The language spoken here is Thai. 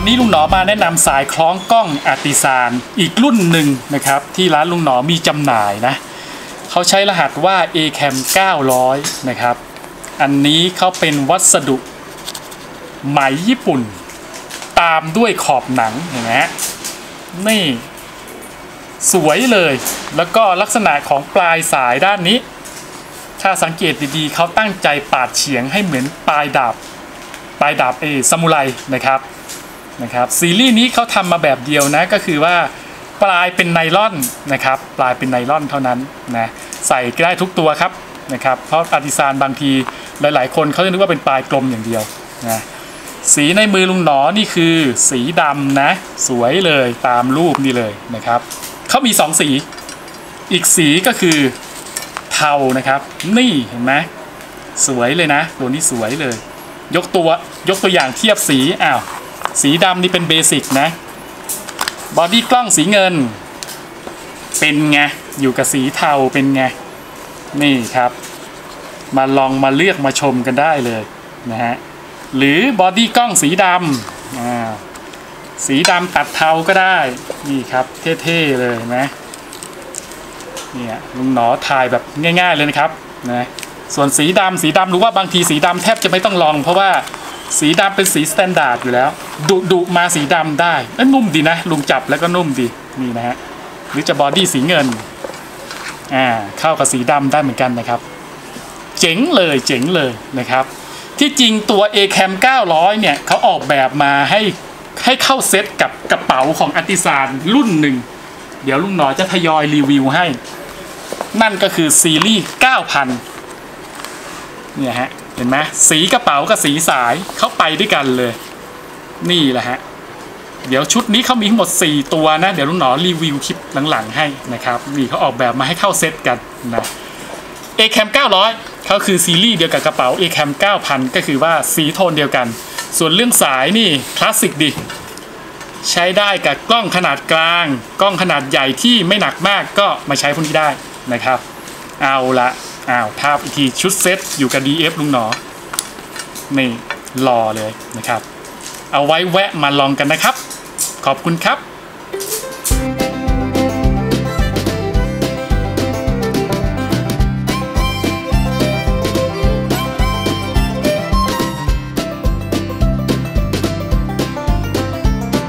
วันนี้ลุงหนอมาแนะนำสายคล้องกล้องอาร์ติซานอีกรุ่นหนึ่งนะครับที่ร้านลุงหนอมีจำหน่ายนะเขาใช้รหัสว่า A Cam 900 นะครับอันนี้เขาเป็นวัสดุไหมญี่ปุ่นตามด้วยขอบหนังเห็นไหมฮะนี่สวยเลยแล้วก็ลักษณะของปลายสายด้านนี้ถ้าสังเกตดีๆเขาตั้งใจปาดเฉียงให้เหมือนปลายดาบซามูไรนะครับซีรีส์นี้เขาทำมาแบบเดียวนะก็คือว่าปลายเป็นไนล่อนนะครับปลายเป็นไนล่อนเท่านั้นนะใส่ได้ทุกตัวครับนะครับเพราะอาร์ติซานบางทีหลายๆคนเขาจะนึกว่าเป็นปลายกลมอย่างเดียวนะสีในมือลุงหนอนี่คือสีดำนะสวยเลยตามรูปนี่เลยนะครับเขามี2สีอีกสีก็คือเทานะครับนี่เห็นไหมสวยเลยนะตัวนี้สวยเลยยกตัวอย่างเทียบสีอ้าวสีดำนี่เป็นเบสิกนะบอดี้กล้องสีเงินเป็นไงอยู่กับสีเทาเป็นไงนี่ครับมาลองมาเลือกมาชมกันได้เลยนะฮะหรือบอดี้กล้องสีดำสีดำตัดเทาก็ได้นี่ครับเท่ๆเลยนะเนี่ยลุงหนอถ่ายแบบง่ายๆเลยนะครับนะส่วนสีดำรู้ว่าบางทีสีดำแทบจะไม่ต้องลองเพราะว่าสีดำเป็นสีสแตนดาร์ดอยู่แล้วดุมาสีดำได้แล้วนุ่มดีนะลุงจับแล้วก็นุ่มดีนี่นะฮะหรือจะบอดี้สีเงินเข้ากับสีดำได้เหมือนกันนะครับเจ๋งเลยนะครับที่จริงตัว A Cam 900เนี่ยเขาออกแบบมาให้เข้าเซตกับกระเป๋าของอาร์ติซานรุ่นหนึ่งเดี๋ยวลุงหนอจะทยอยรีวิวให้นั่นก็คือซีรีส์ 9,000 เนี่ยฮะเห็นไหมสีกระเป๋ากับสีสายเข้าไปด้วยกันเลยนี่แหละฮะเดี๋ยวชุดนี้เขามีทั้งหมด4ตัวนะเดี๋ยวลุงหนอรีวิวคลิปหลังๆให้นะครับนี่เขาออกแบบมาให้เข้าเซตกันนะ A Cam 900เขาคือซีรีส์เดียวกับกระเป๋า A Cam 9,000 ก็คือว่าสีโทนเดียวกันส่วนเรื่องสายนี่คลาสสิกดีใช้ได้กับกล้องขนาดกลางกล้องขนาดใหญ่ที่ไม่หนักมากก็มาใช้พวกนี้ได้นะครับเอาละภาพอีกทีชุดเซตอยู่กับ DF ลุงหนอนี่รอเลยนะครับเอาไว้แวะมาลองกันนะครับขอบคุณครับ